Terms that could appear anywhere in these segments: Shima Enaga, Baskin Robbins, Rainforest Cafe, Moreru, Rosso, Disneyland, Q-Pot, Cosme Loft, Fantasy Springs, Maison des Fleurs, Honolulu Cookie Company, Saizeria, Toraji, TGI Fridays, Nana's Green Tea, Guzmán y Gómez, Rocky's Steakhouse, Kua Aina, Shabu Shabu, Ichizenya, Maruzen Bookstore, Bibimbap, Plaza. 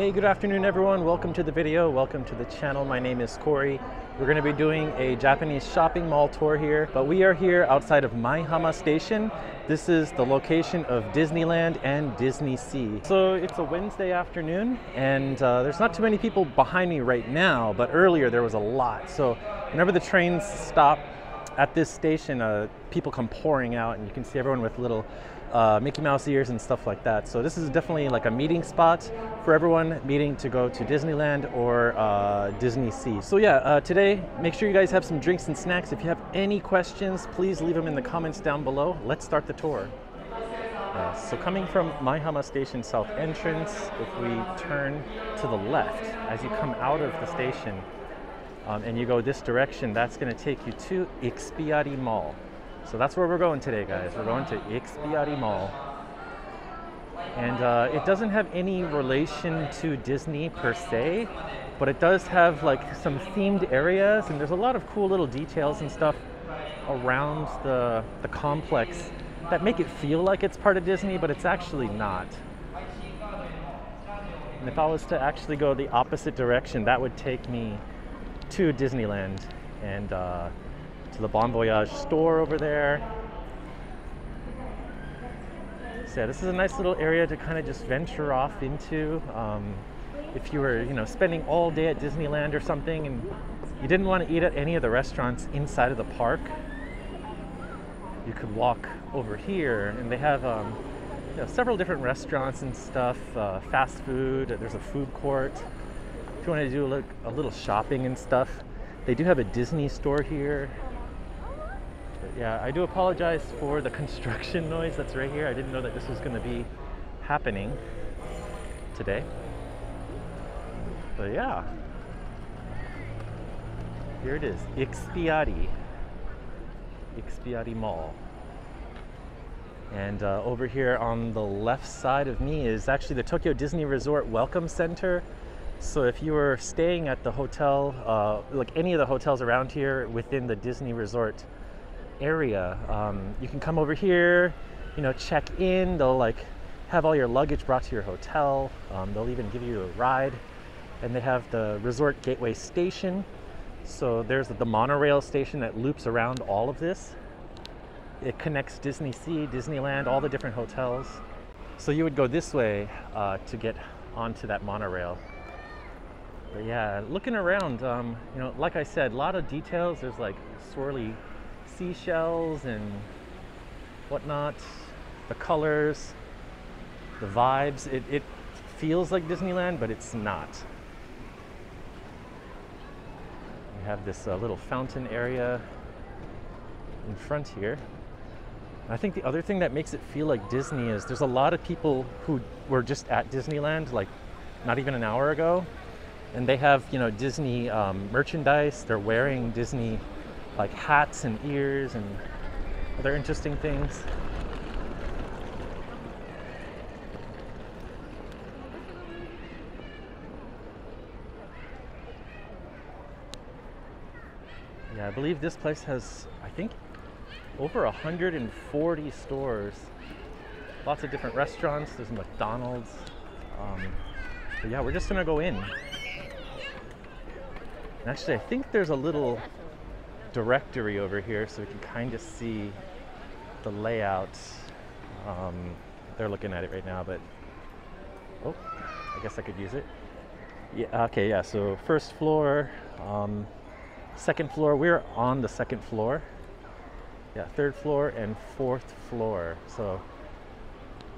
Hey, good afternoon everyone. Welcome to the video. Welcome to the channel. My name is Corey. We're going to be doing a Japanese shopping mall tour here, but we are here outside of Maihama Station. This is the location of Disneyland and Disney Sea. So it's a Wednesday afternoon and there's not too many people behind me right now, but earlier there was a lot. So whenever the trains stop at this station, people come pouring out and you can see everyone with little Mickey Mouse ears and stuff like that. So this is definitely like a meeting spot for everyone meeting to go to Disneyland or Disney Sea. So yeah, today, make sure you guys have some drinks and snacks. If you have any questions, please leave them in the comments down below. Let's start the tour. So coming from Maihama Station South entrance, if we turn to the left, as you come out of the station and you go this direction, that's gonna take you to Ikspiari Mall. So that's where we're going today, guys. We're going to Ikspiari Mall. And it doesn't have any relation to Disney per se, but it does have like some themed areas, and there's a lot of cool little details and stuff around the complex that make it feel like it's part of Disney, but it's actually not. And if I was to actually go the opposite direction, that would take me to Disneyland and to the Bon Voyage store over there. So yeah, this is a nice little area to kind of just venture off into. If you were, you know, spending all day at Disneyland or something and you didn't want to eat at any of the restaurants inside of the park, you could walk over here, and they have you know, several different restaurants and stuff, fast food. There's a food court. If you want to do like a little shopping and stuff, they do have a Disney store here. But yeah, I do apologize for the construction noise that's right here. I didn't know that this was going to be happening today. But yeah, here it is, Ikspiari Mall. And over here on the left side of me is actually the Tokyo Disney Resort Welcome Center. So if you were staying at the hotel, like any of the hotels around here within the Disney Resort area, you can come over here, you know, check in. They'll like have all your luggage brought to your hotel. They'll even give you a ride, and they have the Resort Gateway Station. So there's the monorail station that loops around all of this. It connects Disney Sea, Disneyland, all the different hotels. So you would go this way to get onto that monorail. But yeah, looking around, you know, like I said, a lot of details. There's like swirly seashells and whatnot, the colors, the vibes. It feels like Disneyland, but it's not. We have this little fountain area in front here. I think the other thing that makes it feel like Disney is there's a lot of people who were just at Disneyland, like not even an hour ago. And they have, you know, Disney merchandise. They're wearing Disney like hats and ears and other interesting things. Yeah, I believe this place has, I think, over 140 stores. Lots of different restaurants. There's McDonald's. But yeah, we're just gonna go in. Actually, I think there's a little directory over here, so we can kind of see the layout. They're looking at it right now, but oh, I guess I could use it. Yeah. Okay. Yeah. So first floor, second floor. We're on the second floor. Yeah. Third floor and fourth floor. So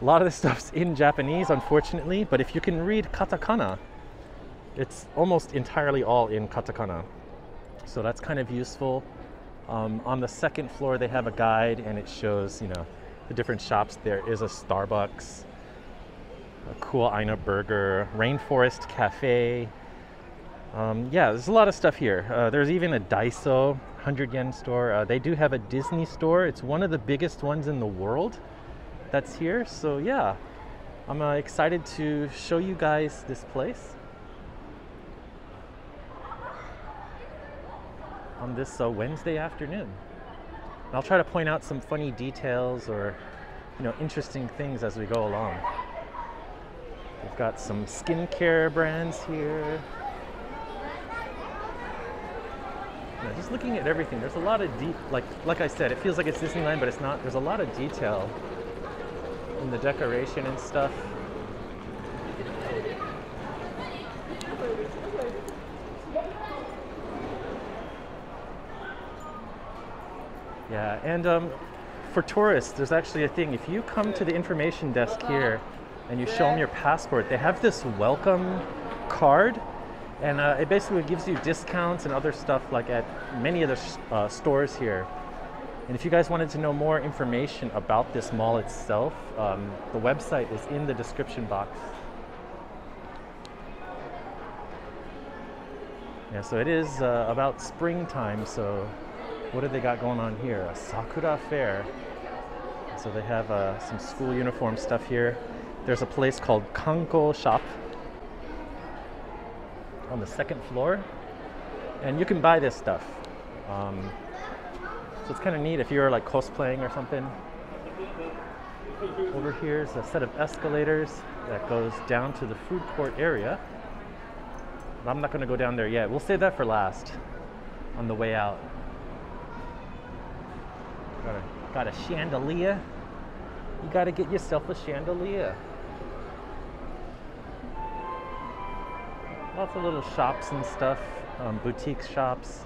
a lot of this stuff's in Japanese, unfortunately. But if you can read katakana, it's almost entirely all in katakana, so that's kind of useful. On the second floor they have a guide, and it shows, you know, the different shops. There is a Starbucks, a Kua Aina burger, Rainforest Cafe. Yeah, there's a lot of stuff here. There's even a Daiso 100 yen store. They do have a Disney store. It's one of the biggest ones in the world that's here. So yeah, I'm excited to show you guys this place. On this Wednesday afternoon. And I'll try to point out some funny details or, you know, interesting things as we go along. We've got some skincare brands here. Now, just looking at everything, there's a lot of deep, like I said, it feels like it's Disneyland, but it's not. There's a lot of detail in the decoration and stuff. Yeah, and for tourists, there's actually a thing. If you come to the information desk here and you show them your passport, they have this welcome card. And it basically gives you discounts and other stuff like at many of the stores here. And if you guys wanted to know more information about this mall itself, the website is in the description box. Yeah, so it is about springtime, so what have they got going on here? A Sakura Fair. So they have some school uniform stuff here. There's a place called Kanko Shop on the second floor, and you can buy this stuff. So it's kind of neat if you're like cosplaying or something. Over here is a set of escalators that goes down to the food court area. I'm not going to go down there yet. We'll save that for last on the way out. Got a chandelier. You got to get yourself a chandelier. Lots of little shops and stuff, boutique shops,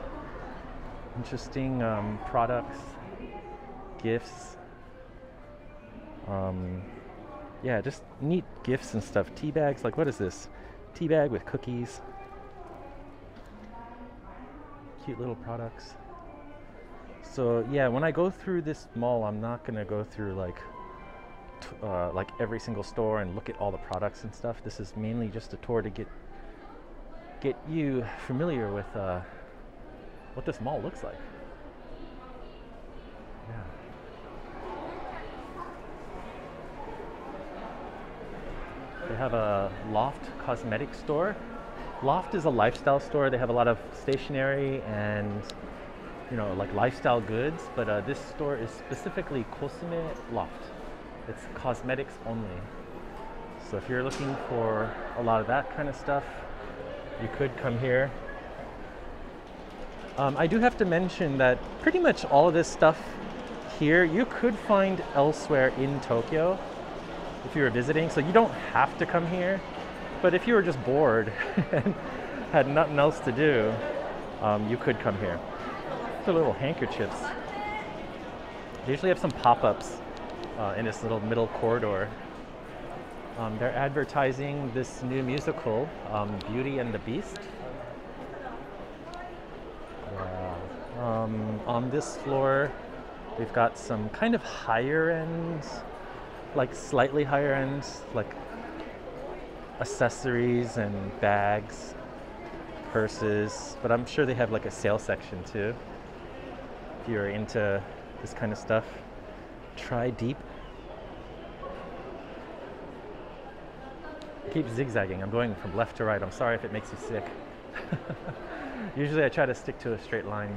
interesting products, gifts. Yeah, just neat gifts and stuff. Tea bags, like what is this? Tea bag with cookies. Cute little products. So yeah, when I go through this mall, I'm not gonna go through like every single store and look at all the products and stuff. This is mainly just a tour to get you familiar with what this mall looks like. Yeah. They have a Loft cosmetic store. Loft is a lifestyle store. They have a lot of stationery and, you know, like lifestyle goods, but this store is specifically Cosme Loft. It's cosmetics only. So if you're looking for a lot of that kind of stuff, you could come here. I do have to mention that pretty much all of this stuff here you could find elsewhere in Tokyo if you were visiting, so you don't have to come here. But if you were just bored and had nothing else to do, you could come here. The little handkerchiefs. They usually have some pop-ups in this little middle corridor. They're advertising this new musical, Beauty and the Beast. On this floor, we've got some kind of higher end, like slightly higher end, like accessories and bags, purses, but I'm sure they have like a sale section too. If you're into this kind of stuff, try deep. Keep zigzagging. I'm going from left to right. I'm sorry if it makes you sick. Usually I try to stick to a straight line.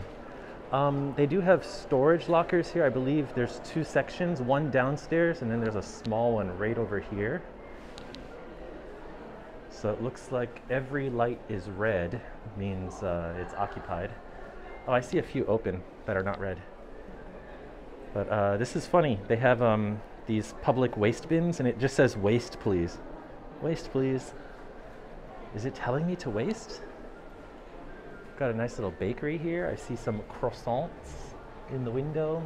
They do have storage lockers here. I believe there's two sections, one downstairs and then there's a small one right over here. So it looks like every light is red, means it's occupied. Oh, I see a few open that are not red. But this is funny. They have these public waste bins and it just says waste please. Waste, please. Is it telling me to waste? Got a nice little bakery here. I see some croissants in the window.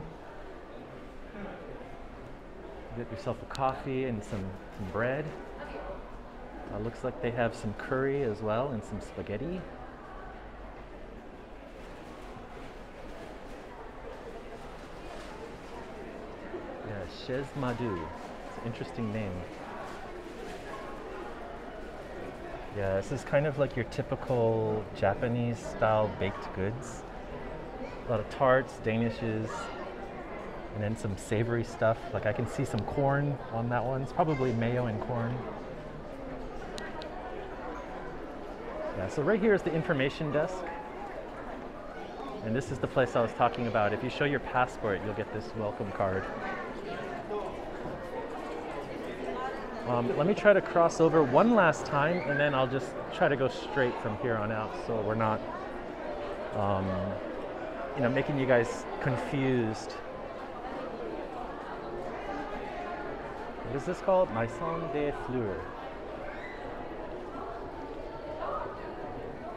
Get yourself a coffee and some bread. Looks like they have some curry as well and some spaghetti. Yeah, Chaise Madu. It's an interesting name. Yeah, this is kind of like your typical Japanese style baked goods. A lot of tarts, danishes, and then some savory stuff. Like I can see some corn on that one. It's probably mayo and corn. Yeah, so right here is the information desk. And this is the place I was talking about. If you show your passport, you'll get this welcome card. Let me try to cross over one last time, and then I'll just try to go straight from here on out, so we're not making you guys confused. What is this called? Maison des Fleurs.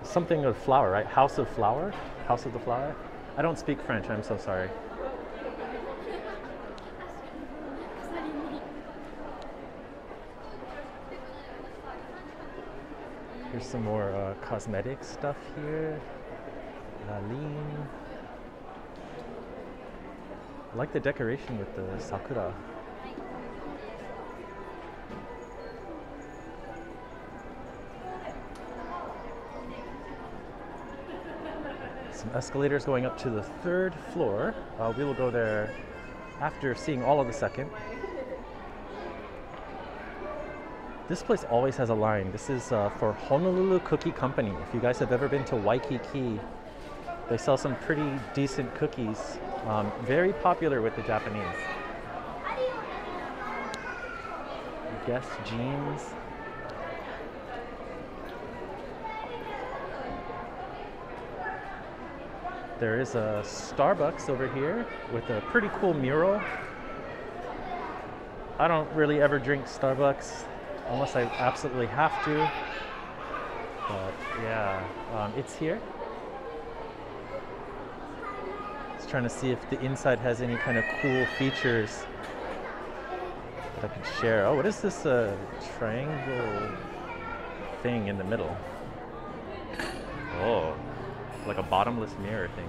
Something of flower, right? House of flower? House of the flower? I don't speak French, I'm so sorry. Here's some more cosmetic stuff here. Laline. I like the decoration with the sakura. Some escalators going up to the third floor. We will go there after seeing all of the second. This place always has a line. This is for Honolulu Cookie Company. If you guys have ever been to Waikiki, they sell some pretty decent cookies. Very popular with the Japanese. Guess jeans. There is a Starbucks over here with a pretty cool mural. I don't really ever drink Starbucks unless I absolutely have to. But yeah, it's here. Just trying to see if the inside has any kind of cool features that I could share. Oh, what is this triangle thing in the middle? Oh. Like a bottomless mirror thing.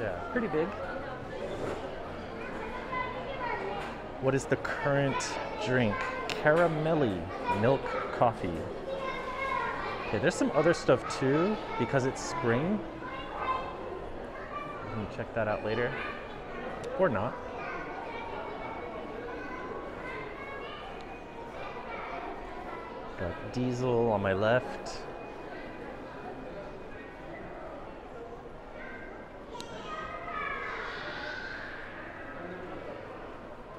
Yeah, pretty big. What is the current drink? Caramelli milk coffee. Okay, there's some other stuff too, because it's spring. You can check that out later. Or not. Got Diesel on my left.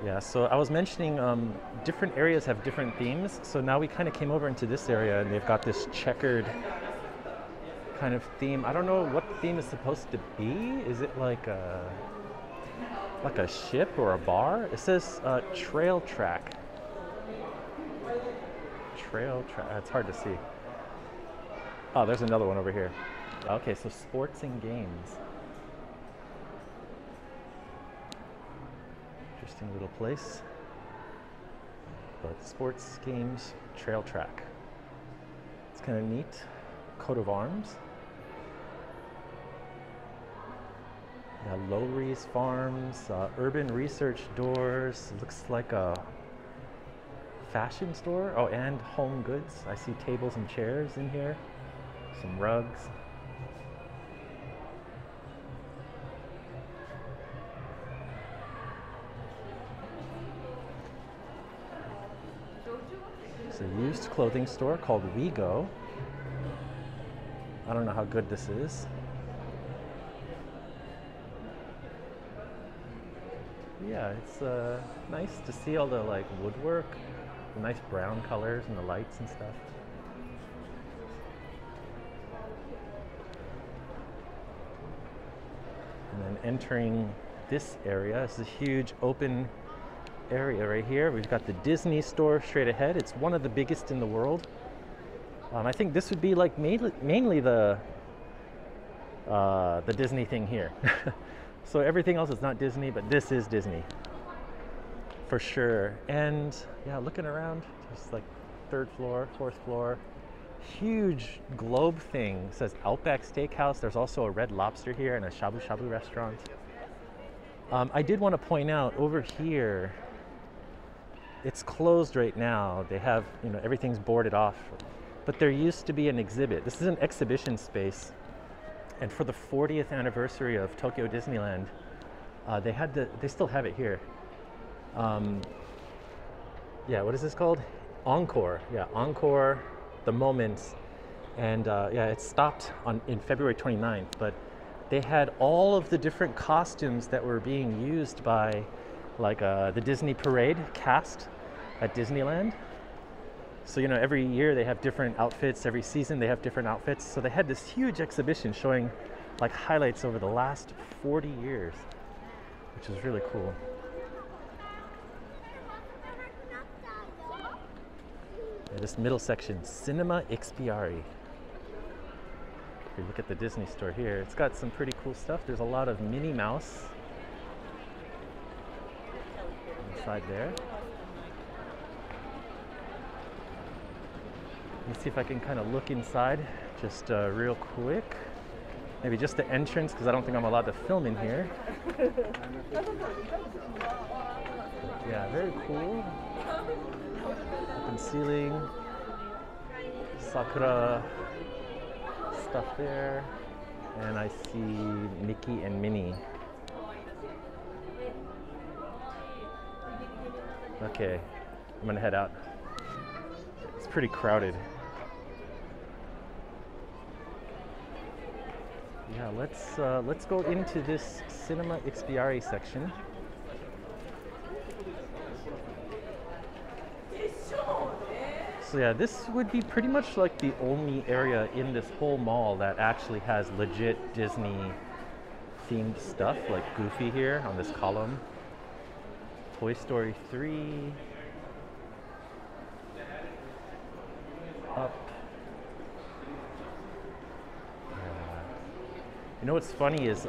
Yeah, so I was mentioning different areas have different themes, so now we kind of came over into this area and they've got this checkered kind of theme. I don't know what the theme is supposed to be. Is it like a ship or a bar? It says trail track. Trail track, it's hard to see. Oh, there's another one over here. Okay, so sports and games. Interesting little place, but sports, games, trail track. It's kind of neat. Coat of arms. Yeah, Lowrys Farms, Urban Research doors. Looks like a fashion store. Oh, and home goods. I see tables and chairs in here. Some rugs. A used clothing store called Wego. I don't know how good this is. Yeah, it's nice to see all the like woodwork, the nice brown colors and the lights and stuff. And then entering this area, this is a huge open area right here. We've got the Disney store straight ahead. It's one of the biggest in the world. I think this would be like mainly the Disney thing here. So everything else is not Disney, but this is Disney for sure. And yeah, looking around, just like third floor, fourth floor, huge globe thing. It says Outback Steakhouse. There's also a Red Lobster here and a Shabu Shabu restaurant. I did want to point out over here, it's closed right now. They have, everything's boarded off, but there used to be an exhibit. This is an exhibition space, and for the 40th anniversary of Tokyo Disneyland, they still have it here. Yeah, what is this called? Encore. Yeah, Encore, the Moments, and yeah, it stopped in February 29th, but they had all of the different costumes that were being used by the Disney parade cast. at Disneyland. So, you know, every year they have different outfits, every season they have different outfits. So they had this huge exhibition showing like highlights over the last 40 years, which is really cool. And this middle section, Cinema IKSPIARI. If you look at the Disney store here, it's got some pretty cool stuff. There's a lot of Minnie Mouse inside there. Let me see if I can kind of look inside just real quick. Maybe just the entrance, because I don't think I'm allowed to film in here. Yeah, very cool. Open ceiling. Sakura stuff there. And I see Mickey and Minnie. Okay, I'm gonna head out. It's pretty crowded. Yeah, let's go into this Cinema IKSPIARI section. So yeah, this would be pretty much like the only area in this whole mall that actually has legit Disney themed stuff, like Goofy here on this column, Toy Story 3, Up. You know what's funny is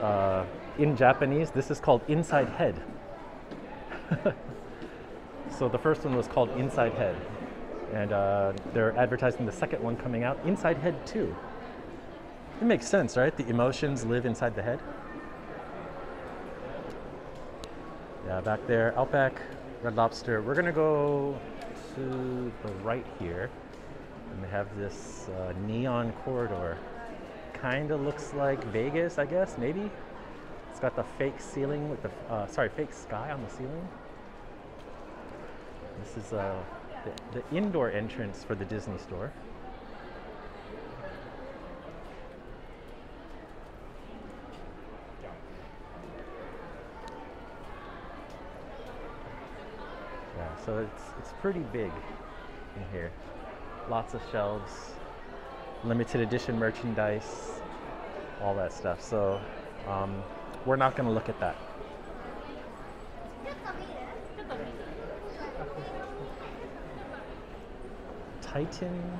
in Japanese this is called Inside Head. So the first one was called Inside Head, and they're advertising the second one coming out, Inside Head 2. It makes sense, right? The emotions live inside the head. Yeah, back there, Outback, Red Lobster. We're gonna go to the right here, and they have this neon corridor. Kind of looks like Vegas, I guess, maybe. It's got the fake ceiling with the, fake sky on the ceiling. This is the indoor entrance for the Disney store. Yeah, so it's pretty big in here. Lots of shelves. Limited edition merchandise, all that stuff. So we're not going to look at that. Titan,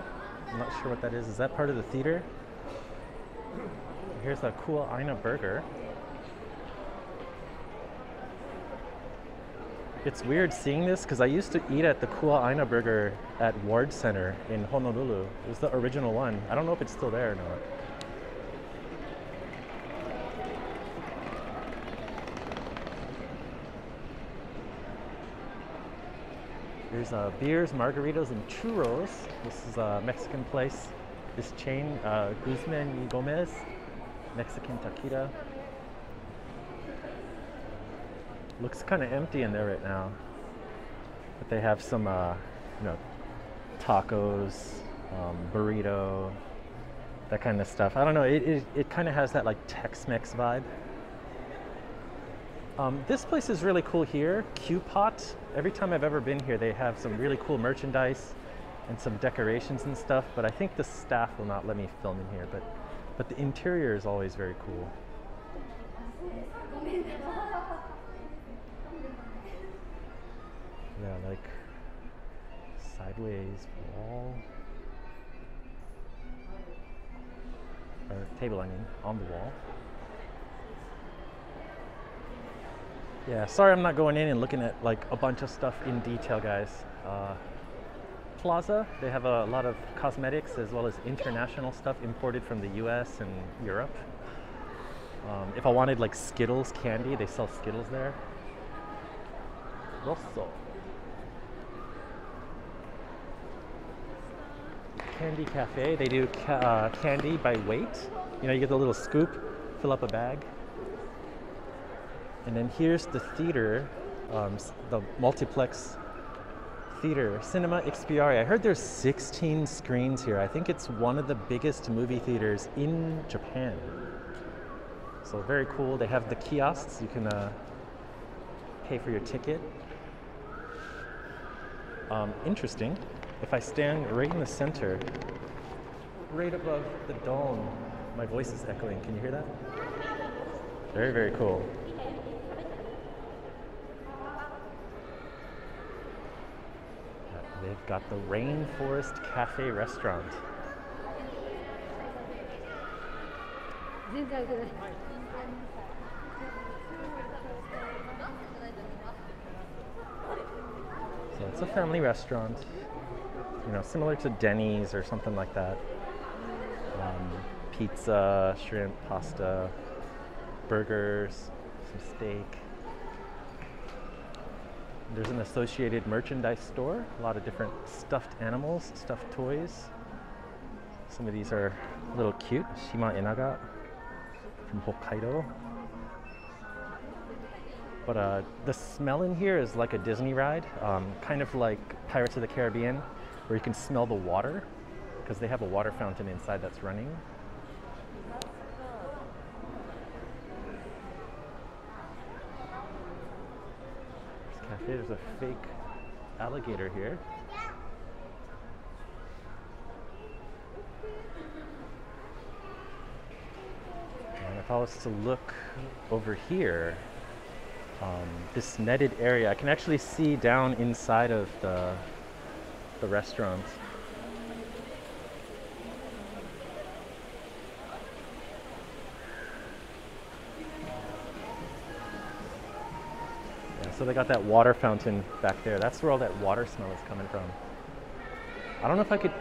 I'm not sure what that is. Is that part of the theater? Here's a Kua Aina burger. It's weird seeing this because I used to eat at the Kua Aina burger at Ward Center in Honolulu. It was the original one. I don't know if it's still there or not. There's beers, margaritas, and churros. This is a Mexican place. This chain, Guzmán y Gómez, Mexican taquita. Looks kind of empty in there right now, but they have some, you know, tacos, burrito, that kind of stuff. I don't know. It kind of has that like Tex-Mex vibe. This place is really cool here, Q-Pot. Every time I've ever been here, they have some really cool merchandise and some decorations and stuff. But I think the staff will not let me film in here. But the interior is always very cool. Yeah, like sideways wall, or table, I mean, on the wall. Yeah, sorry I'm not going in and looking at like a bunch of stuff in detail, guys. Plaza, they have a lot of cosmetics as well as international stuff imported from the US and Europe. If I wanted like Skittles candy, they sell Skittles there. Rosso. Candy cafe. They do candy by weight. You know, you get the little scoop, fill up a bag. And then here's the theater, the multiplex theater, Cinema IKSPIARI. I heard there's 16 screens here. I think it's one of the biggest movie theaters in Japan. So very cool. They have the kiosks. You can pay for your ticket. Interesting, if I stand right in the center, right above the dome, my voice is echoing. Can you hear that? Very, very cool. They've got the Rainforest Cafe restaurant. So it's a family restaurant, you know, similar to Denny's or something like that. Pizza, shrimp, pasta, burgers, some steak. There's an associated merchandise store, a lot of different stuffed animals, stuffed toys. Some of these are a little cute. Shima Enaga from Hokkaido. But the smell in here is like a Disney ride, kind of like Pirates of the Caribbean, where you can smell the water, because they have a water fountain inside that's running. There's a fake alligator here. And if I was to look over here, this netted area, I can actually see down inside of the restaurant. So they got that water fountain back there. That's where all that water smell is coming from. I don't know if I could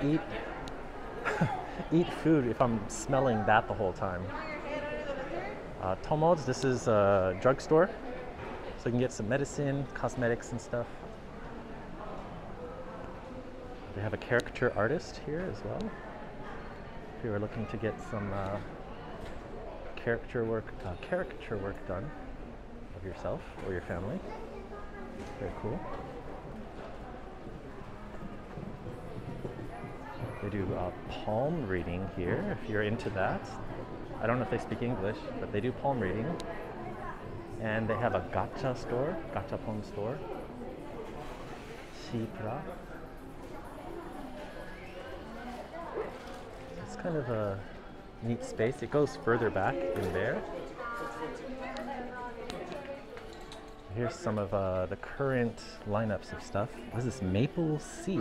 eat food if I'm smelling that the whole time. Tomod's, this is a drugstore. So you can get some medicine, cosmetics and stuff. They have a caricature artist here as well. If you were looking to get some caricature work done. Of yourself or your family. Very cool. They do palm reading here, if you're into that. I don't know if they speak English, but they do palm reading. And they have a gacha store, gachapon store. Shipra. It's kind of a neat space. It goes further back in there. Here's some of the current lineups of stuff. What is this? Maple sea.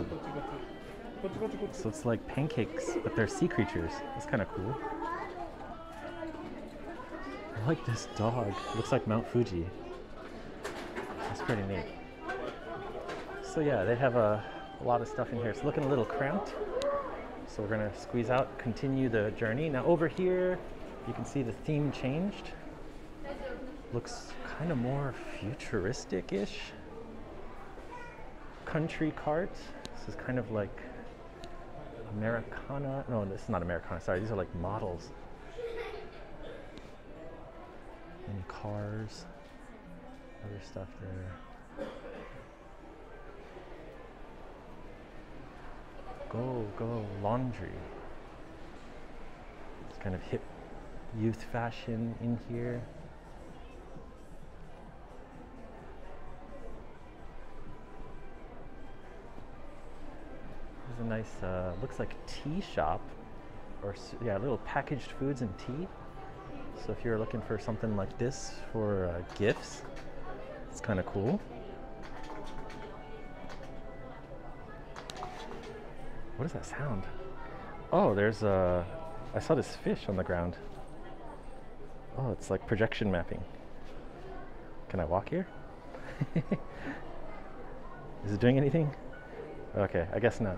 So it's like pancakes, but they're sea creatures. It's kind of cool. I like this dog. It looks like Mount Fuji. That's pretty neat. So yeah, they have a lot of stuff in here. It's looking a little cramped. So we're gonna squeeze out, continue the journey. Now over here, you can see the theme changed. Looks kind of more futuristic-ish. Country cart. This is kind of like Americana. No, this is not Americana, sorry. These are like models. And cars. Other stuff there. Go laundry. It's kind of hip youth fashion in here. A nice, looks like tea shop, or yeah, little packaged foods and tea. So if you're looking for something like this for gifts, it's kind of cool. What is that sound? Oh, there's a. I saw this fish on the ground. Oh, it's like projection mapping. Can I walk here? Is it doing anything? Okay, I guess not.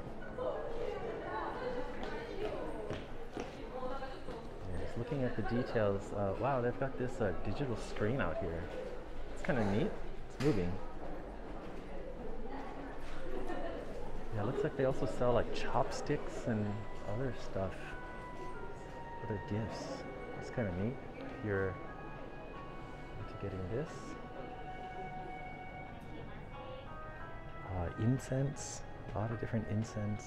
Looking at the details, wow, they've got this digital screen out here. It's kind of neat. It's moving. Yeah, it looks like they also sell like chopsticks and other stuff, other gifts. It's kind of neat if you're into getting this. Incense, a lot of different incense.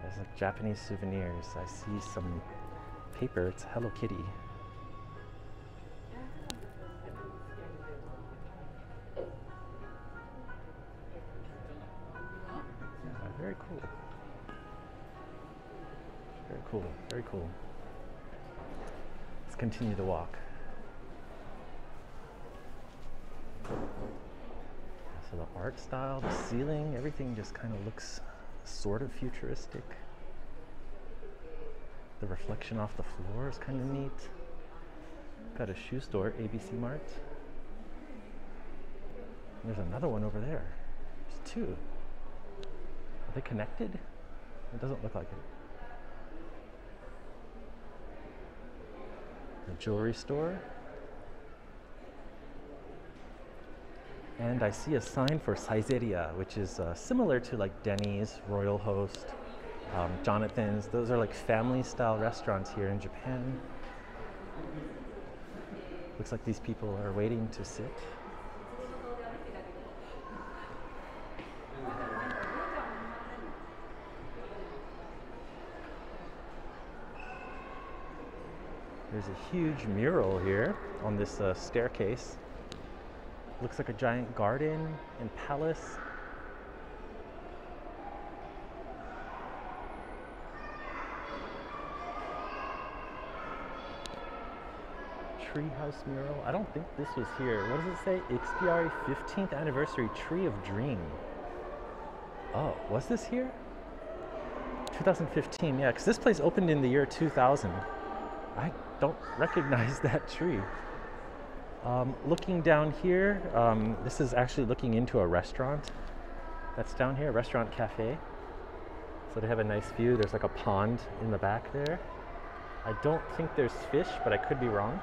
There's like Japanese souvenirs. I see some paper, it's Hello Kitty. very cool. Very cool, very cool. Let's continue the walk. So the art style, the ceiling, everything just kind of looks sort of futuristic. The reflection off the floor is kind of neat. Got a shoe store, ABC Mart. And there's another one over there. There's two. Are they connected? It doesn't look like it. A jewelry store. And I see a sign for Saizeria, which is similar to like Denny's, Royal Host, Jonathan's. Those are like family-style restaurants here in Japan. Looks like these people are waiting to sit. There's a huge mural here on this staircase. Looks like a giant garden and palace. Treehouse mural. I don't think this was here. What does it say? Ikspiari 15th anniversary Tree of Dream. Oh, was this here? 2015, yeah, because this place opened in the year 2000. I don't recognize that tree. Looking down here, this is actually looking into a restaurant that's down here, restaurant cafe. So they have a nice view. There's like a pond in the back there. I don't think there's fish, but I could be wrong.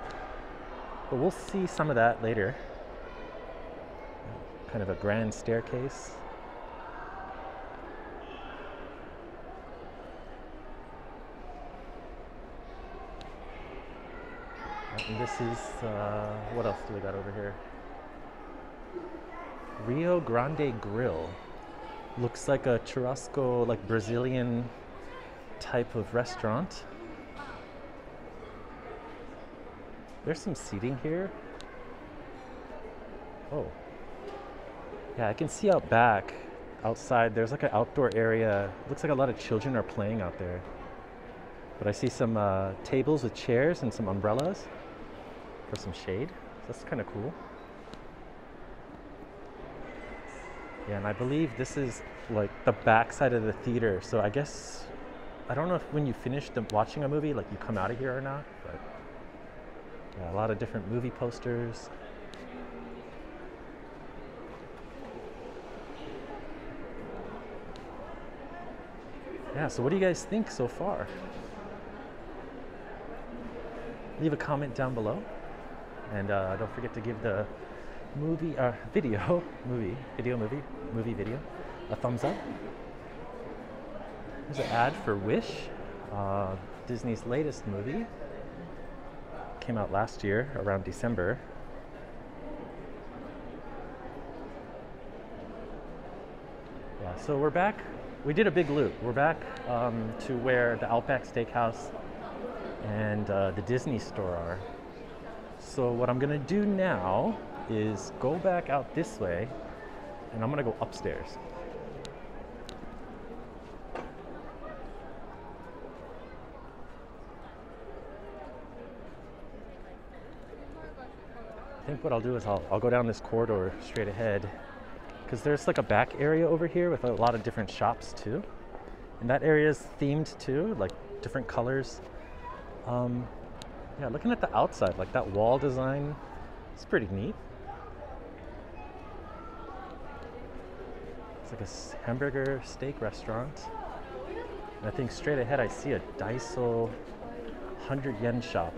But we'll see some of that later. Kind of a grand staircase. And this is, what else do we got over here? Rio Grande Grill. Looks like a churrasco, like Brazilian type of restaurant. There's some seating here. Oh. Yeah, I can see out back, outside, there's like an outdoor area. Looks like a lot of children are playing out there. But I see some tables with chairs and some umbrellas for some shade. So that's kind of cool. Yeah, and I believe this is like the backside of the theater. So I guess, I don't know if when you finish watching a movie, like you come out of here or not, but yeah, a lot of different movie posters. Yeah, so what do you guys think so far? Leave a comment down below, and don't forget to give the movie, video a thumbs up. There's an ad for Wish, Disney's latest movie. Came out last year, around December. Yeah, so we're back. We did a big loop. We're back to where the Outback Steakhouse and the Disney store are. So what I'm gonna do now is go back out this way, and I'm gonna go upstairs. I think what I'll do is I'll go down this corridor straight ahead, because there's like a back area over here with a lot of different shops too. And that area is themed too, like different colors. Yeah, looking at the outside, like that wall design, it's pretty neat. It's like a hamburger steak restaurant. And I think straight ahead I see a Daiso 100 yen shop.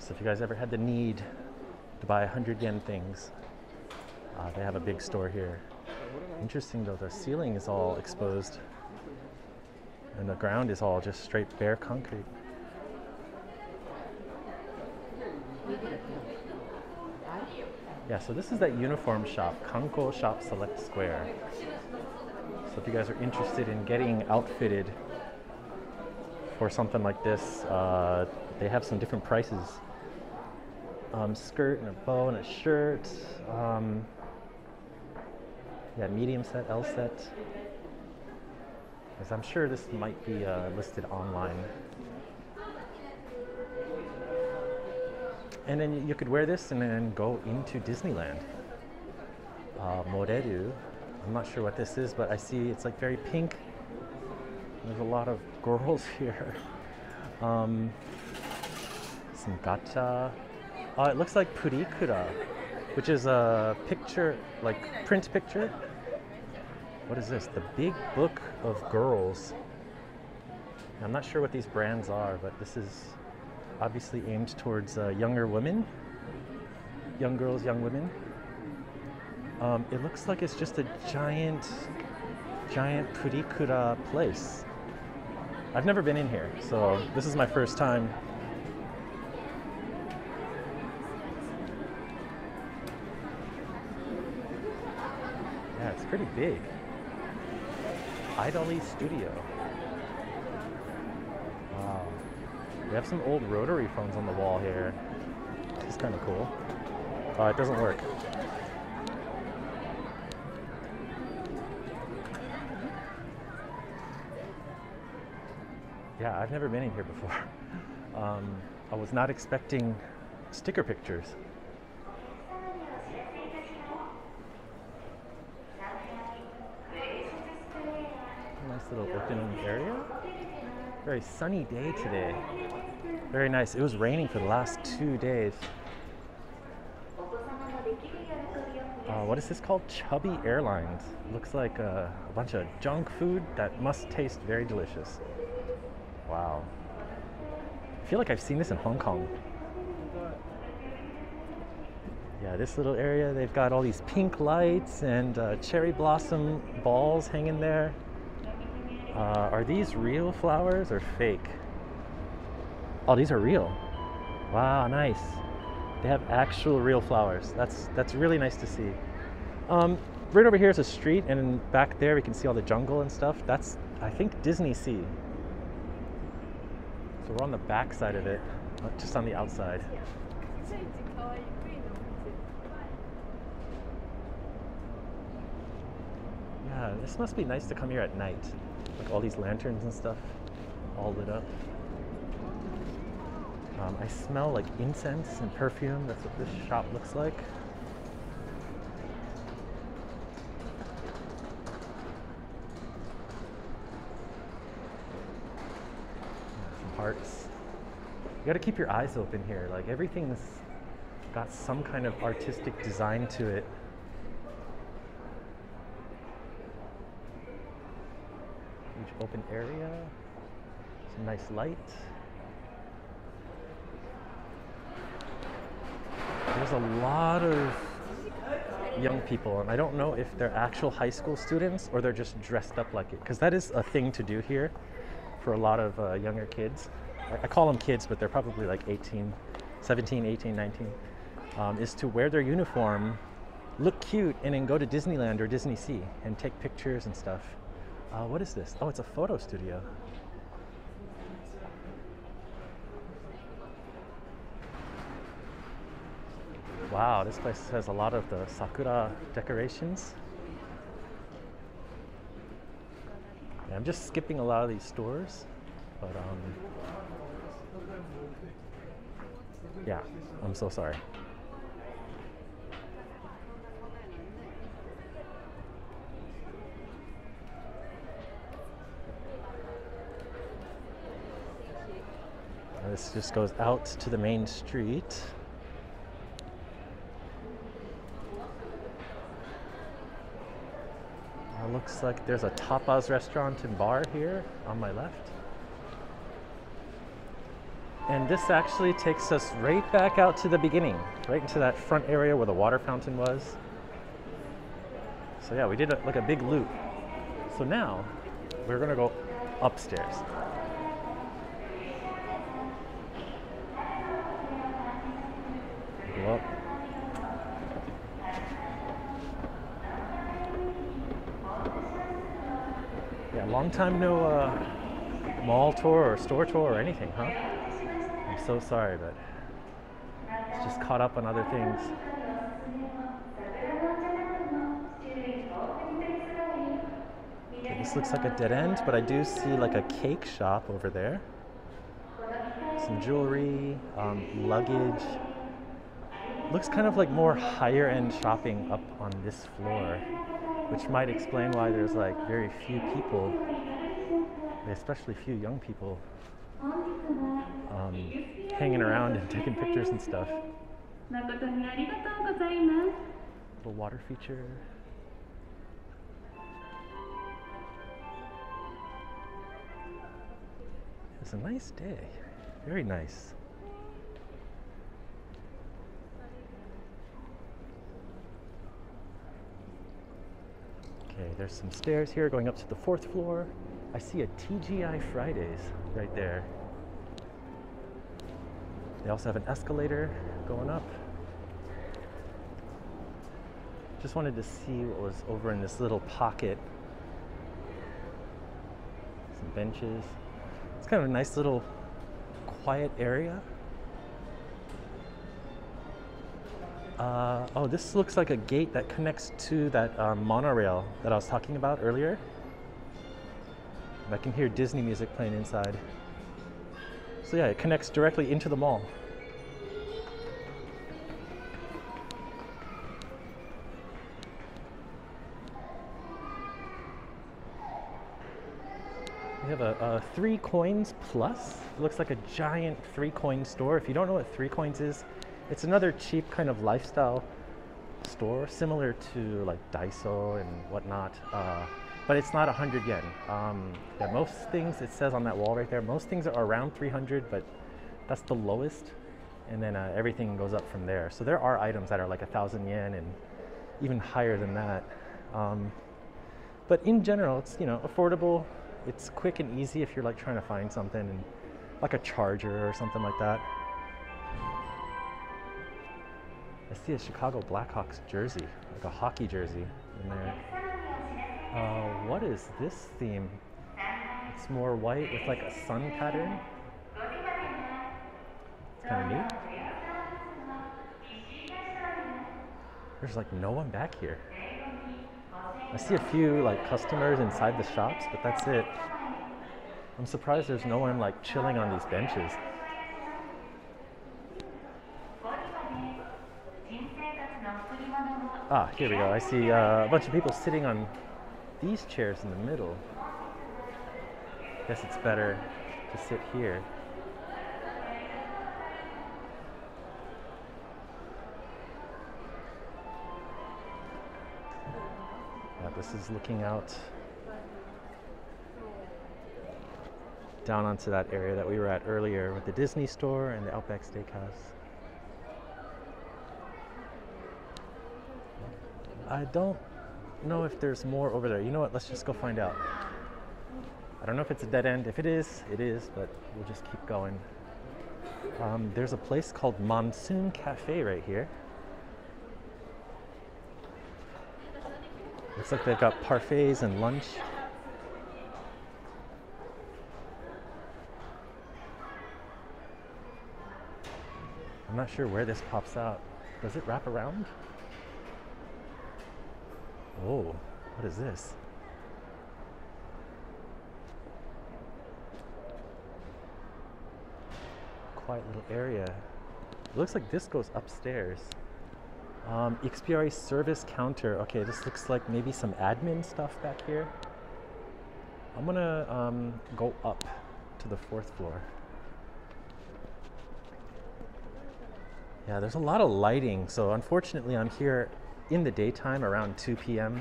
So if you guys ever had the need to buy 100 yen things, they have a big store here. Interesting though, the ceiling is all exposed and the ground is all just straight bare concrete. Yeah, so this is that uniform shop, Kanko Shop Select Square. So if you guys are interested in getting outfitted for something like this, They have some different prices. Skirt and a bow and a shirt. Yeah, medium set, L set. Because I'm sure this might be listed online. And then you could wear this and then go into Disneyland. Moreru. I'm not sure what this is, but I see it's like very pink. There's a lot of girls here. Some gacha. Oh, it looks like purikura, which is a picture, like print picture. What is this? The Big Book of Girls. I'm not sure what these brands are, but this is obviously aimed towards younger women, young girls, young women. It looks like it's just a giant purikura place. I've never been in here, so this is my first time. Yeah, it's pretty big. Idoli Studio. Wow. We have some old rotary phones on the wall here. This is kind of cool. It doesn't work. Yeah, I've never been in here before. I was not expecting sticker pictures. Nice little open area. Very sunny day today. Very nice. It was raining for the last 2 days. What is this called? Chubby Airlines. Looks like a bunch of junk food that must taste very delicious. Wow. I feel like I've seen this in Hong Kong. Yeah, this little area, they've got all these pink lights and cherry blossom balls hanging there. Are these real flowers or fake? Oh, these are real. Wow, nice. They have actual real flowers. That's really nice to see. Right over here is a street, and back there we can see all the jungle and stuff. That's, I think, Disney Sea. So we're on the back side of it, just on the outside. Yeah, this must be nice to come here at night. Like all these lanterns and stuff, all lit up. I smell like incense and perfume. That's what this shop looks like. Arts. You got to keep your eyes open here. Like everything's got some kind of artistic design to it. Huge open area. Some nice light. There's a lot of young people, and I don't know if they're actual high school students or they're just dressed up like it, because that is a thing to do here. For a lot of younger kids. I call them kids, but they're probably like 18, 17, 18, 19, is to wear their uniform, look cute, and then go to Disneyland or Disney Sea and take pictures and stuff. What is this? Oh, it's a photo studio. Wow, this place has a lot of the sakura decorations. I'm just skipping a lot of these stores, but yeah, I'm so sorry. This just goes out to the main street. Looks like there's a tapas restaurant and bar here on my left. And this actually takes us right back out to the beginning, right into that front area where the water fountain was. So yeah, we did like a big loop. So now we're gonna go upstairs. Go up. Long time no mall tour or store tour or anything, huh? I'm so sorry, but it's just caught up on other things. Okay, this looks like a dead end, but I do see like a cake shop over there. Some jewelry, luggage. Looks kind of like more higher end shopping up on this floor, which might explain why there's like very few people, especially few young people, hanging around and taking pictures and stuff. Little water feature. It's a nice day, very nice. Okay, there's some stairs here going up to the fourth floor. I see a TGI Fridays right there. They also have an escalator going up. Just wanted to see what was over in this little pocket. Some benches. It's kind of a nice little quiet area. Oh, this looks like a gate that connects to that monorail that I was talking about earlier. And I can hear Disney music playing inside. So yeah, it connects directly into the mall. We have a 3 coins plus. It looks like a giant 3 coin store. If you don't know what 3 coins is, it's another cheap kind of lifestyle store, similar to like Daiso and whatnot, but it's not 100 yen. Yeah, most things, it says on that wall right there, most things are around 300, but that's the lowest. And then everything goes up from there. So there are items that are like 1,000 yen and even higher than that. But in general, it's, you know, affordable. It's quick and easy if you're like trying to find something, and like a charger or something like that. I see a Chicago Blackhawks jersey, like a hockey jersey in there. What is this theme? It's more white with like a sun pattern. It's kind of neat. There's like no one back here. I see a few like customers inside the shops, but that's it. I'm surprised there's no one like chilling on these benches. Ah, here we go. I see a bunch of people sitting on these chairs in the middle. Guess it's better to sit here. Yeah, this is looking out down onto that area that we were at earlier with the Disney store and the Outback Steakhouse. I don't know if there's more over there. You know what? Let's just go find out. I don't know if it's a dead end. If it is, it is, but we'll just keep going. There's a place called Monsoon Cafe right here. Looks like they've got parfaits and lunch. I'm not sure where this pops out. Does it wrap around? Oh, what is this? Quiet little area. It looks like this goes upstairs. Ikspiari service counter. Okay, this looks like maybe some admin stuff back here. I'm gonna go up to the fourth floor. Yeah, there's a lot of lighting, so unfortunately I'm here in the daytime around 2 p.m.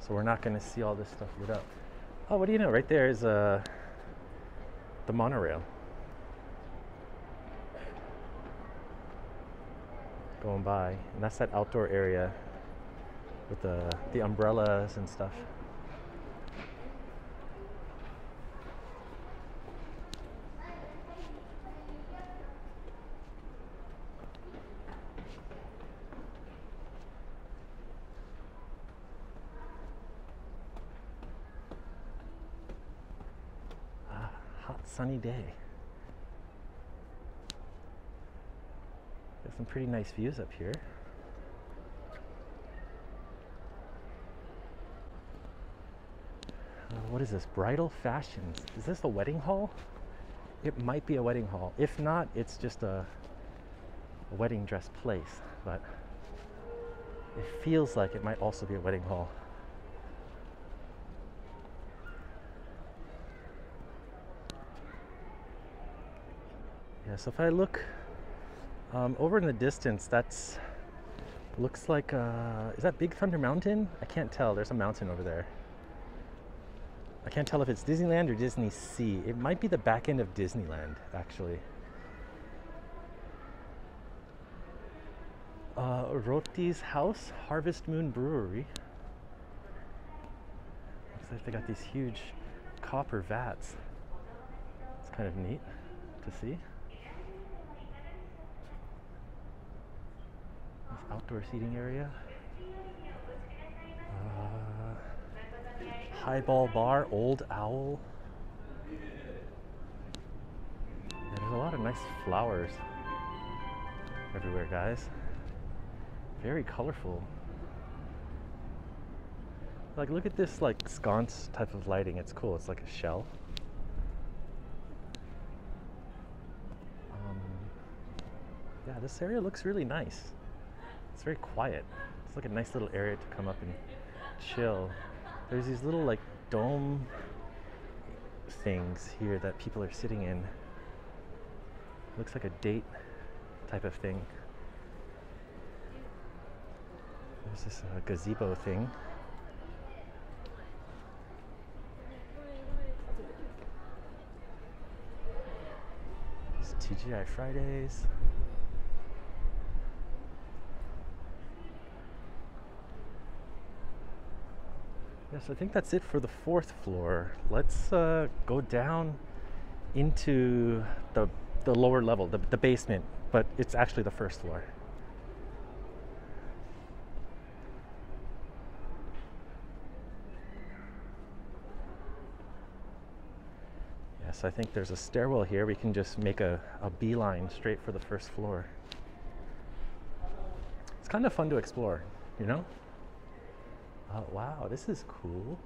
so we're not going to see all this stuff lit up. Oh, what do you know, right there is the monorail going by, and that's that outdoor area with the umbrellas and stuff. Sunny day. There's some pretty nice views up here. What is this? Bridal Fashions. Is this a wedding hall? It might be a wedding hall. If not, it's just a wedding dress place, but it feels like it might also be a wedding hall. Yeah, so if I look over in the distance, that's looks like is that Big Thunder Mountain? I can't tell. There's a mountain over there. I can't tell if it's Disneyland or Disney Sea. It might be the back end of Disneyland, actually. Roti's House, Harvest Moon Brewery. Looks like they got these huge copper vats. It's kind of neat to see. This outdoor seating area. Highball Bar, Old Owl. Yeah, there's a lot of nice flowers everywhere, guys. Very colorful. Like, look at this, like, sconce type of lighting. It's cool. It's like a shell. Yeah, this area looks really nice. It's very quiet. It's like a nice little area to come up and chill. There's these little, like, dome things here that people are sitting in. Looks like a date type of thing. There's this gazebo thing. There's TGI Fridays. So I think that's it for the fourth floor. Let's go down into the lower level, the basement, but it's actually the first floor. Yeah, so I think there's a stairwell here. We can just make a beeline straight for the first floor. It's kind of fun to explore, you know? Wow, this is cool.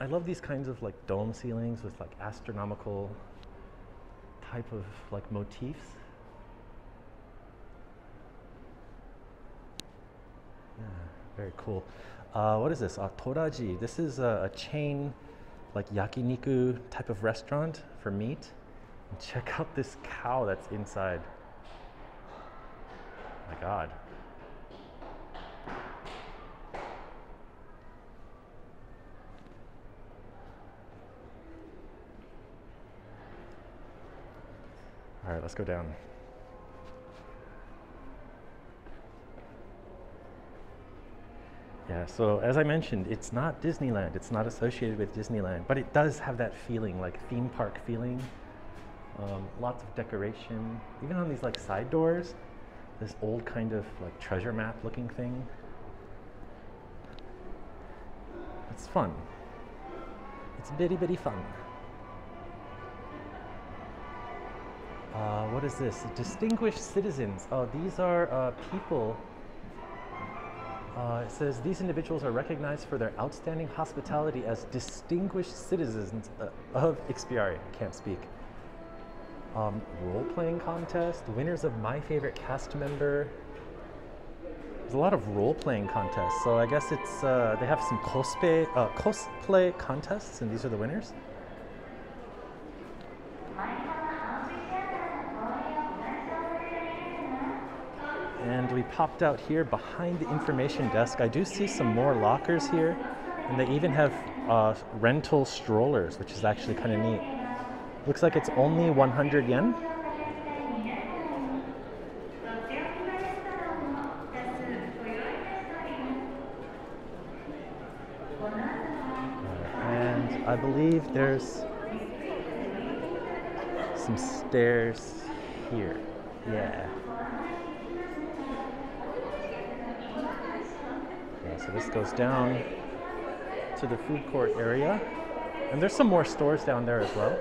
I love these kinds of, like, dome ceilings with, like, astronomical type of, like, motifs. Yeah, very cool. What is this? Toraji. This is a chain, like, yakiniku type of restaurant for meat. And check out this cow that's inside. Oh my God. All right, let's go down. Yeah, so as I mentioned, it's not Disneyland. It's not associated with Disneyland, but it does have that feeling, like theme park feeling. Lots of decoration, even on these, like, side doors. This old kind of, like, treasure map looking thing. It's fun. It's bitty bitty fun. What is this? Distinguished citizens. Oh, these are people. It says these individuals are recognized for their outstanding hospitality as distinguished citizens of Ikspiari. Can't speak. Role-playing contest. Winners of My Favorite Cast Member. There's a lot of role-playing contests. So I guess it's they have some cosplay contests, and these are the winners. And we popped out here behind the information desk. I do see some more lockers here, and they even have rental strollers, which is actually kind of neat. Looks like it's only 100 yen. And I believe there's some stairs here. Yeah. So this goes down to the food court area, and there's some more stores down there as well.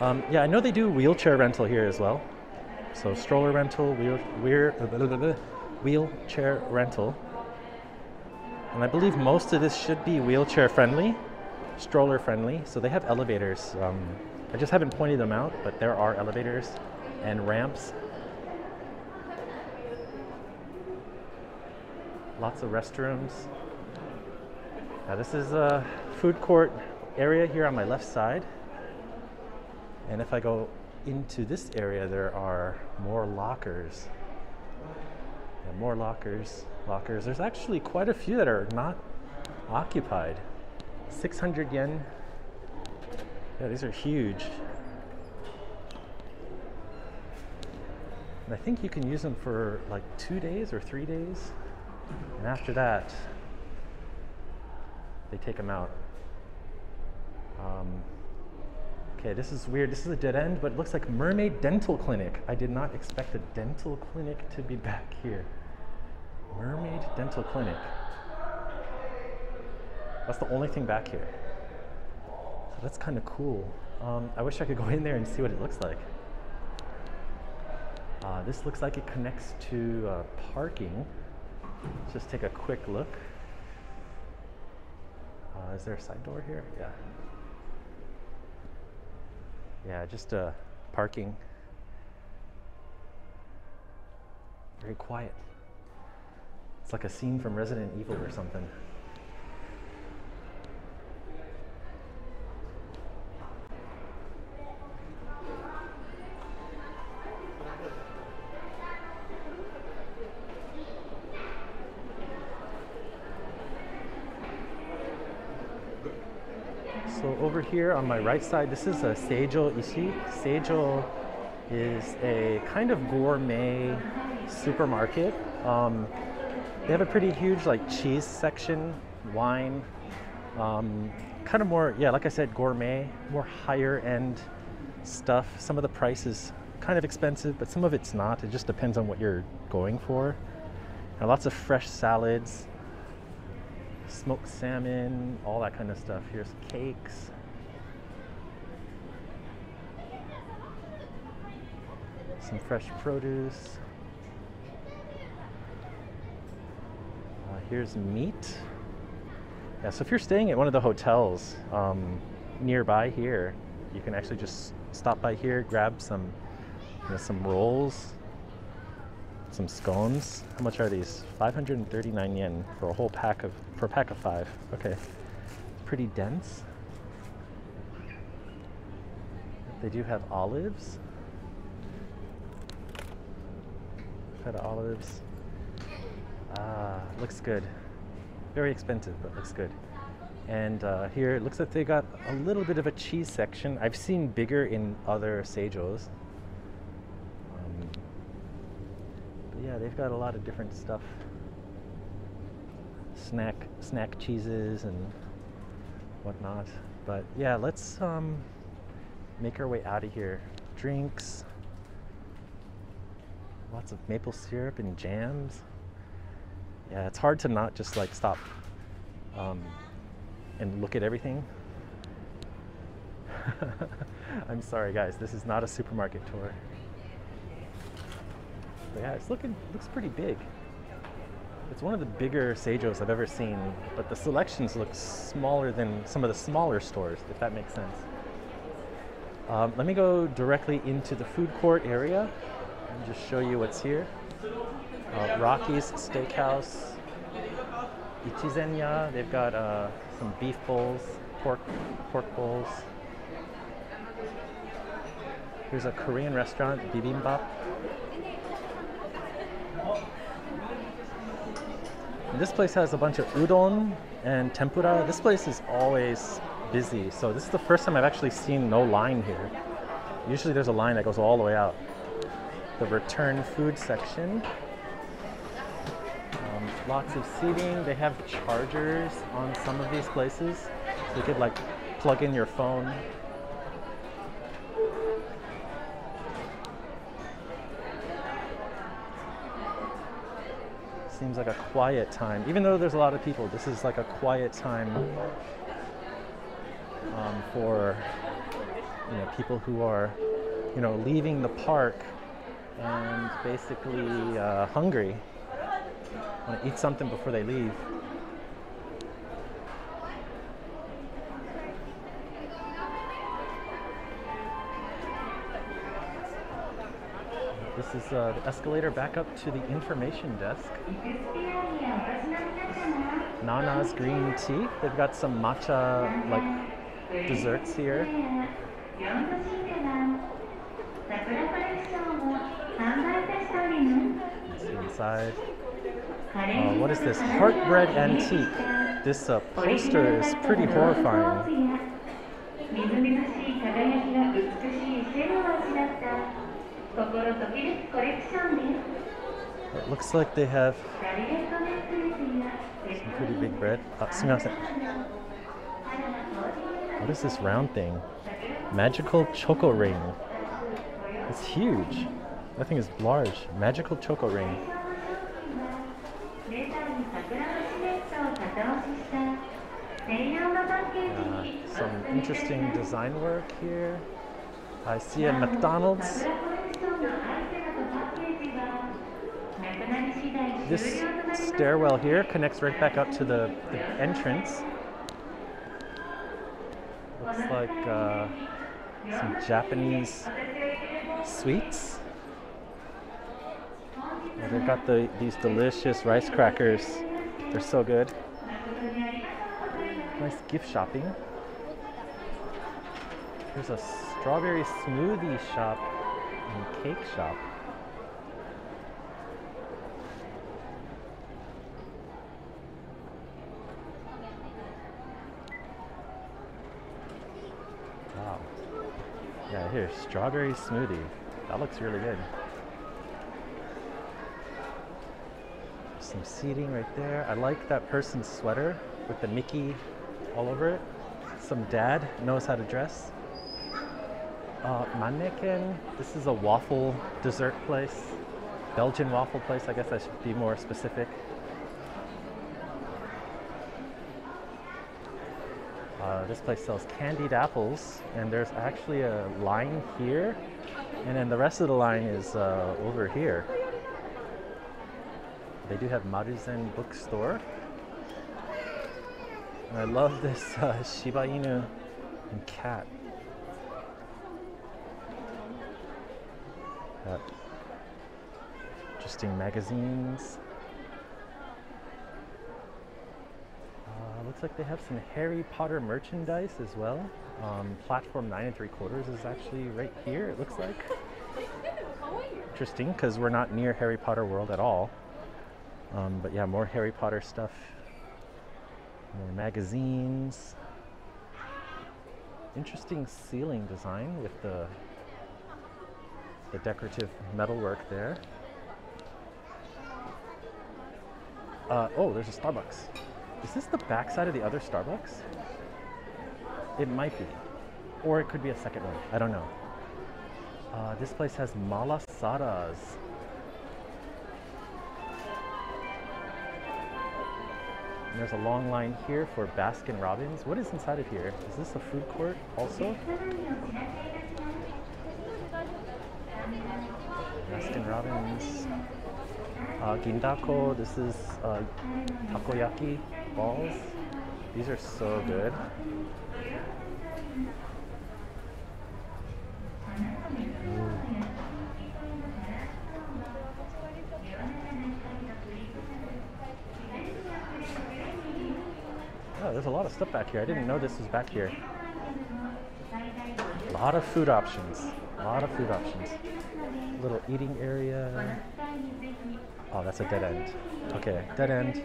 Yeah, I know they do wheelchair rental here as well. So stroller rental, wheelchair rental. And I believe most of this should be wheelchair friendly, stroller friendly. So they have elevators. I just haven't pointed them out, but there are elevators and ramps. Lots of restrooms. Now this is a food court area here on my left side. And if I go into this area, there are more lockers. And more lockers. There's actually quite a few that are not occupied. 600 yen. Yeah, these are huge. And I think you can use them for like 2 days or 3 days. And after that, they take them out. Okay, this is weird. This is a dead end, but it looks like Mermaid Dental Clinic. I did not expect a dental clinic to be back here. Mermaid Dental Clinic. That's the only thing back here. So that's kind of cool. I wish I could go in there and see what it looks like. This looks like it connects to parking. Let's just take a quick look. Is there a side door here? Yeah. Yeah, just parking. Very quiet. It's like a scene from Resident Evil or something. Over here on my right side, this is a seijo ishi. Seijo is a kind of gourmet supermarket. They have a pretty huge like cheese section, wine, kind of more, yeah, like I said, gourmet, more higher end stuff. Some of the price is kind of expensive, but some of it's not. It just depends on what you're going for. And lots of fresh salads, smoked salmon, all that kind of stuff. Here's cakes. Some fresh produce. Here's meat. Yeah, so if you're staying at one of the hotels nearby here, you can actually just stop by here, grab some, you know, some rolls, some scones. How much are these? 539 yen for a whole pack of, for a pack of 5. Okay, pretty dense. They do have olives. Feta olives. Ah, looks good. Very expensive, but looks good. And here it looks like they got a little bit of a cheese section. I've seen bigger in other seijos. Yeah, they've got a lot of different stuff. Snack cheeses and whatnot. But yeah, let's make our way out of here. Drinks, lots of maple syrup and jams. Yeah, it's hard to not just like stop and look at everything. I'm sorry guys, this is not a supermarket tour. Yeah, it's looks pretty big. It's one of the bigger seijos I've ever seen, but the selections look smaller than some of the smaller stores, if that makes sense. Let me go directly into the food court area and just show you what's here. Rocky's Steakhouse, Ichizenya. They've got some beef bowls, pork bowls. Here's a Korean restaurant, bibimbap. This place has a bunch of udon and tempura. This place is always busy, so this is the first time I've actually seen no line here. Usually there's a line that goes all the way out. The return food section. Lots of seating. They have chargers on some of these places, so you could like plug in your phone. Seems like a quiet time. Even though there's a lot of people, this is like a quiet time for you know, people who are, you know, leaving the park and basically hungry, want to eat something before they leave. This is the escalator back up to the information desk. Nana's green tea. They've got some matcha like desserts here. Let's see inside. What is this? Heartbread Antique. This poster is pretty horrifying. It looks like they have some pretty big bread. What is this round thing? Magical Choco Ring. It's huge. That thing is large. Magical Choco Ring. Some interesting design work here. I see a McDonald's. This stairwell here connects right back up to the entrance. Looks like some Japanese sweets. Oh, they've got these delicious rice crackers. They're so good. Nice gift shopping. There's a strawberry smoothie shop and cake shop. Wow. Yeah, here's strawberry smoothie. That looks really good. Some seating right there. I like that person's sweater with the Mickey all over it. Some dad knows how to dress. Mannequin. This is a waffle dessert place. Belgian waffle place. I guess I should be more specific. This place sells candied apples, and there's actually a line here, and then the rest of the line is over here. They do have Maruzen bookstore. And I love this Shiba Inu and cat. Interesting magazines. Looks like they have some Harry Potter merchandise as well. Platform 9 3/4 is actually right here, it looks like. Interesting, because we're not near Harry Potter World at all. But yeah, more Harry Potter stuff. More magazines. Interesting ceiling design with the decorative metalwork there. Oh, there's a Starbucks. Is this the backside of the other Starbucks? It might be. Or it could be a second one. I don't know. This place has malasadas. And there's a long line here for Baskin Robbins. What is inside of here? Is this a food court also? Baskin Robbins. Gindako, this is takoyaki balls. These are so good. Oh, there's a lot of stuff back here. I didn't know this was back here. A lot of food options. A lot of food options. Little eating area. Oh, that's a dead end. Okay, dead end.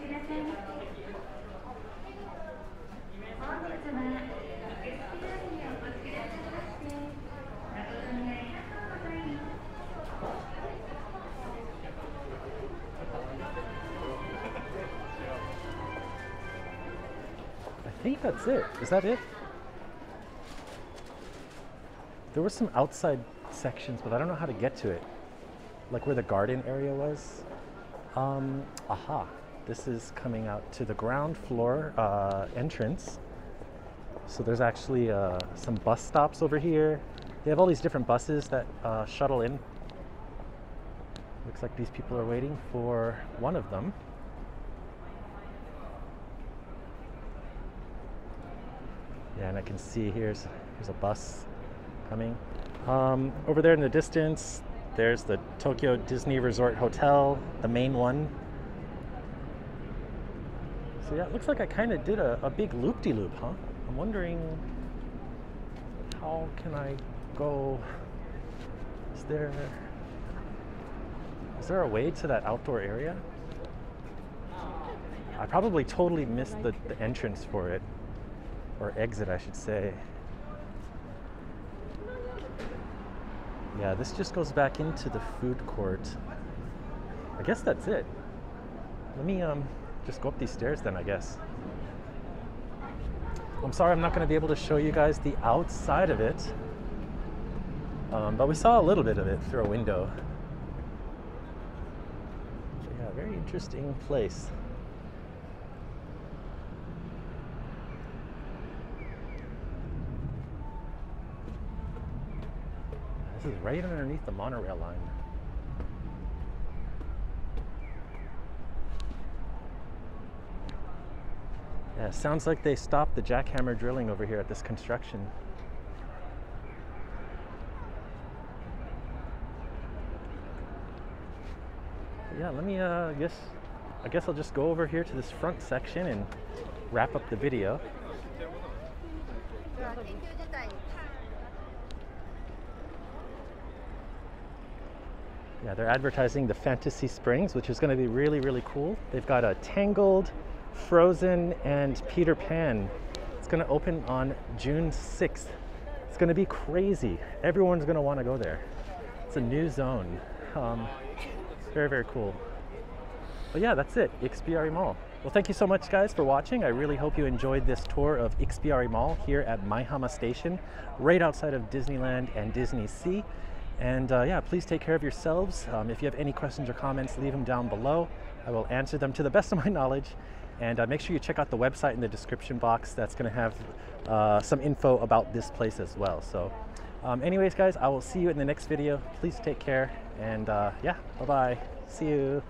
I think that's it. Is that it? There were some outside sections, but I don't know how to get to it. Like where the garden area was. Aha, this is coming out to the ground floor entrance. So there's actually some bus stops over here. They have all these different buses that shuttle in. Looks like these people are waiting for one of them. Yeah, and I can see here's a bus coming. Over there in the distance, there's the Tokyo Disney Resort Hotel, the main one. So yeah, it looks like I kind of did a big loop-de-loop, huh? I'm wondering, how can I go? Is there a way to that outdoor area? I probably totally missed the entrance for it, or exit, I should say. Yeah, this just goes back into the food court. I guess that's it. Let me just go up these stairs then, I guess. I'm sorry I'm not going to be able to show you guys the outside of it, but we saw a little bit of it through a window. So yeah, very interesting place. This is right underneath the monorail line. Yeah, sounds like they stopped the jackhammer drilling over here at this construction. But yeah, let me, I guess I'll just go over here to this front section and wrap up the video. Yeah, they're advertising the Fantasy Springs, which is going to be really, really cool. They've got a Tangled, Frozen, and Peter Pan. It's going to open on June 6th. It's going to be crazy. Everyone's going to want to go there. It's a new zone. Very, very cool. But yeah, that's it, Ikspiari Mall. Well, thank you so much, guys, for watching. I really hope you enjoyed this tour of Ikspiari Mall here at Maihama Station, right outside of Disneyland and Disney Sea. And yeah, please take care of yourselves. If you have any questions or comments, leave them down below. I will answer them to the best of my knowledge. And make sure you check out the website in the description box. That's going to have some info about this place as well. So anyways, guys, I will see you in the next video. Please take care. And yeah, bye-bye. See you.